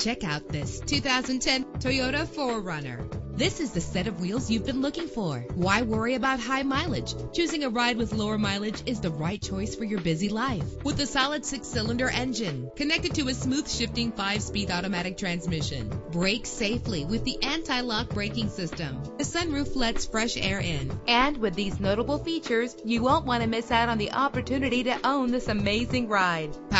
Check out this 2010 Toyota 4Runner. This is the set of wheels you've been looking for. Why worry about high mileage? Choosing a ride with lower mileage is the right choice for your busy life. With a solid 6-cylinder engine connected to a smooth shifting 5-speed automatic transmission. Brake safely with the anti-lock braking system. The sunroof lets fresh air in. And with these notable features, you won't want to miss out on the opportunity to own this amazing ride.